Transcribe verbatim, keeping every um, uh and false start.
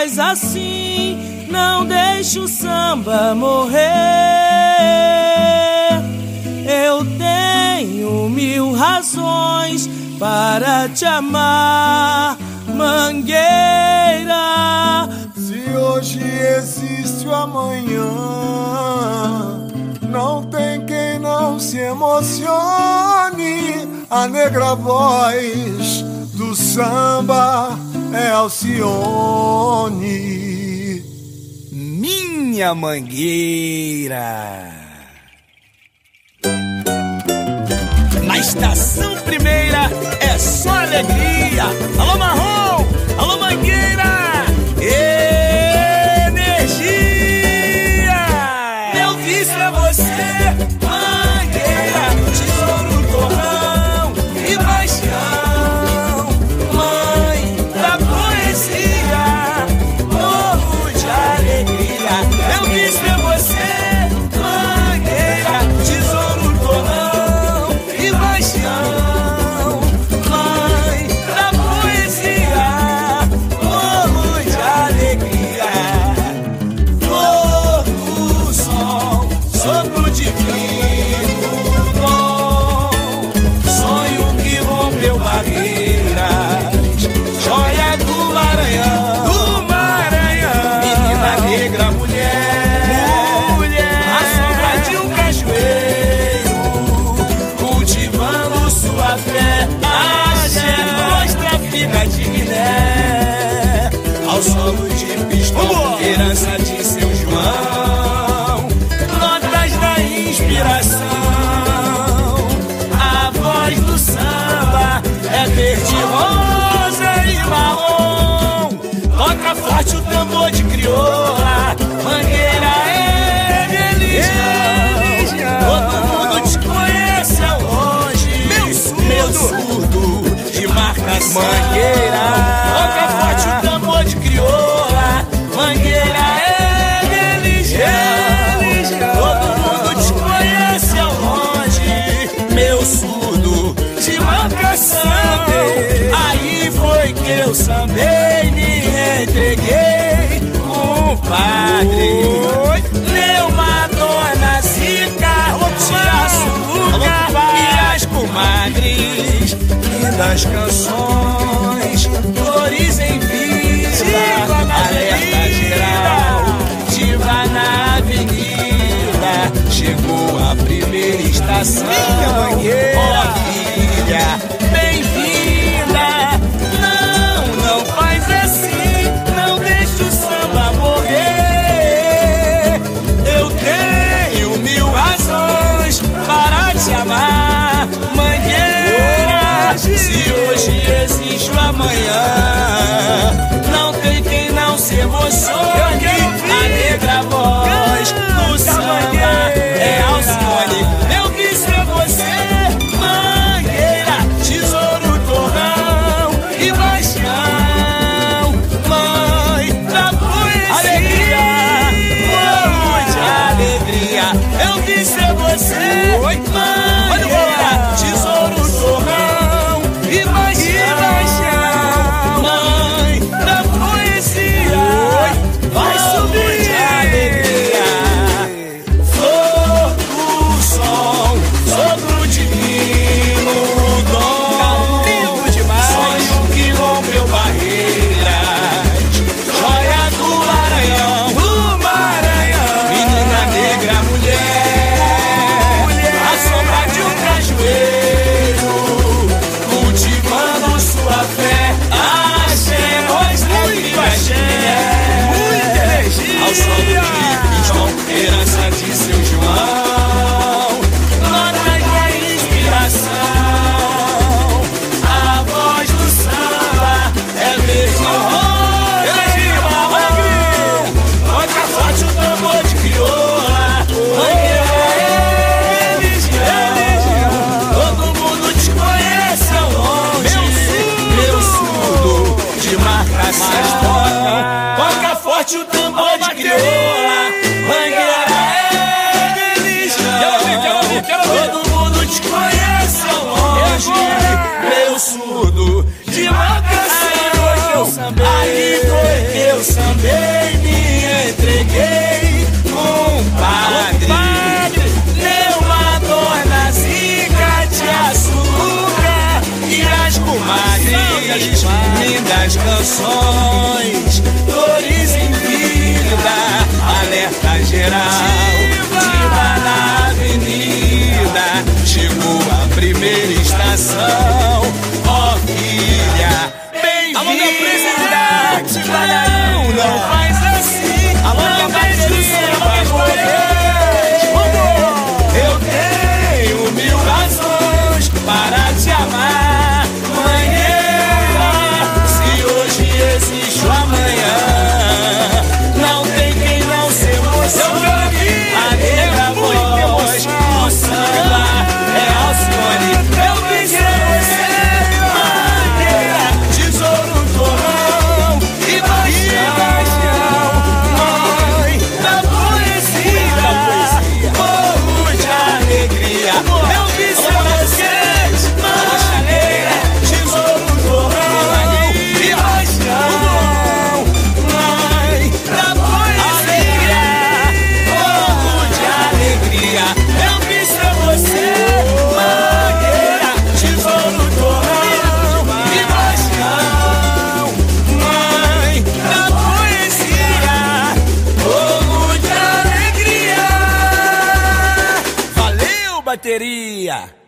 faz assim, não deixa o samba morrer. Eu tenho mil razões para te amar, Mangueira. Se hoje existe o amanhã, não tem quem não se emocione. A negra voz do samba é Alcione, minha Mangueira. Na Estação Primeira é só alegria. Alô Marrom, alô Mangueira, energia. Eu fiz pra você, Mangueira, tesouro, torrão e paixão, mãe da poesia, morro de alegria. Eu fiz pra você, ao solo de pistão, herança de seu João, notas da inspiração. A voz do samba é verde, rosa e marrom. Toca forte o tambor de crioula, Mangueira é religião. Todo mundo te conhece hoje, meu surdo, meu surdo de marcação. Mangueira, toca forte o tambor de crioula, Mangueira é religião. Todo mundo te conhece ao longe, meu surdo de marcação. Aí foi que eu sambei, me entreguei, compadre. Neuma, Dona Zica, Tia Suluca e as comadres, lindas canções, flores em vida. Alerta geral, diva na avenida, chegou a primeira estação. Minha Mangueira, ó filha, bem-vinda. Não, não faz assim, não deixa o samba morrer. Eu tenho mil razões para te amar, Mangueira. Se hoje existe o amanhã, se emocione, a negra voz do samba é Alcione. Eu quis pra você, mãe. filhos, lindas canções, dores em vida, alerta geral. Viva na avenida, chegou a primeira estação. Ó filha, bem-vinda, Tibarão, não faz assim, a mão da bateria vai morrer. Para te amar, mangueira. Se hoje existe o amanhã, não tem quem não se emocione. A negra voz do samba é Alcione. Eu pensei você, mangueira, tesouro do torrão e paixão. Mãe da poesia, povo de alegria. Eu pensei você. Bateria.